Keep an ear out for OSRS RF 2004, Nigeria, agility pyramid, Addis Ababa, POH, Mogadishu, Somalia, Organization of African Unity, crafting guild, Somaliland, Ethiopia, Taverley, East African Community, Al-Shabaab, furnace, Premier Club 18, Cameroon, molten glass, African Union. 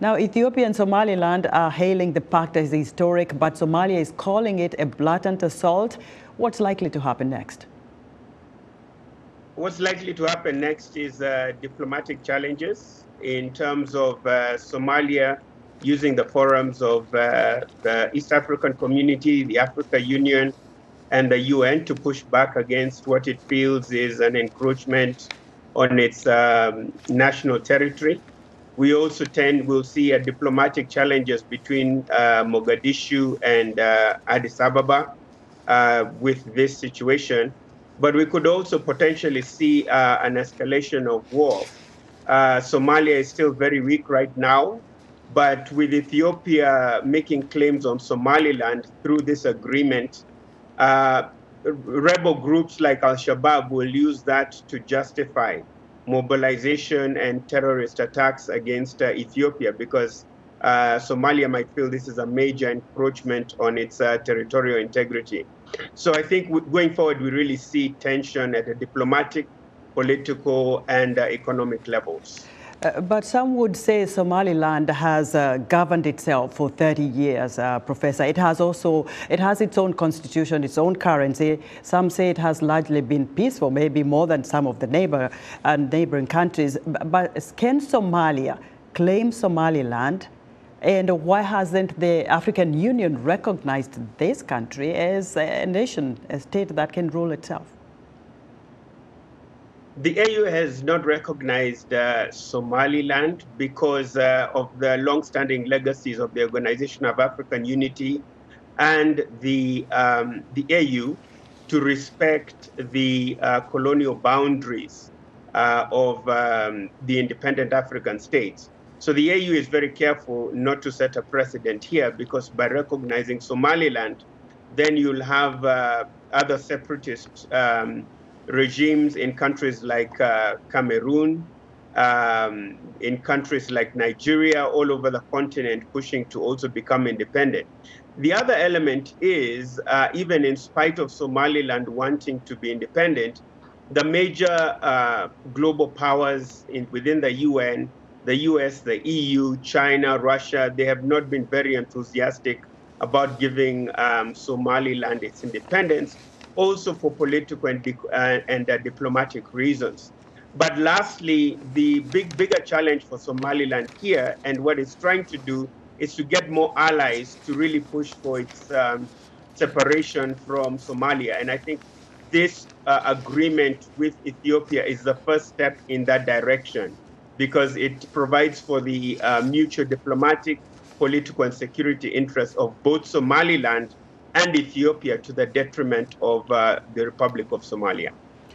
Now, Ethiopia and Somaliland are hailing the pact as historic, but Somalia is calling it a blatant assault. What's likely to happen next? What's likely to happen next is diplomatic challenges in terms of Somalia using the forums of the East African Community, the African Union, and the UN to push back against what it feels is an encroachment on its national territory. We also will see diplomatic challenges between Mogadishu and Addis Ababa with this situation. But we could also potentially see an escalation of war. Somalia is still very weak right now, but with Ethiopia making claims on Somaliland through this agreement, rebel groups like Al-Shabaab will use that to justify mobilization and terrorist attacks against Ethiopia, because Somalia might feel this is a major encroachment on its territorial integrity. So I think going forward, we really see tension at the diplomatic, political, and economic levels. But some would say Somaliland has governed itself for 30 years, Professor. It has its own constitution, its own currency. Some say it has largely been peaceful, maybe more than some of the neighboring countries. But can Somalia claim Somaliland? And why hasn't the African Union recognized this country as a nation, a state that can rule itself? The AU has not recognized Somaliland because of the long-standing legacies of the Organization of African Unity and the AU to respect the colonial boundaries of the independent African states. So the AU is very careful not to set a precedent here, because by recognizing Somaliland, then you'll have other separatist regimes in countries like Cameroon, in countries like Nigeria, all over the continent, pushing to also become independent. The other element is, even in spite of Somaliland wanting to be independent, the major global powers within the UN, the US, the EU, China, Russia, they have not been very enthusiastic about giving Somaliland its independence, also for political and diplomatic reasons. But lastly, the bigger challenge for Somaliland here, and what it's trying to do, is to get more allies to really push for its separation from Somalia. And I think this agreement with Ethiopia is the first step in that direction, because it provides for the mutual diplomatic, political, and security interests of both Somaliland and Ethiopia, to the detriment of the Republic of Somalia.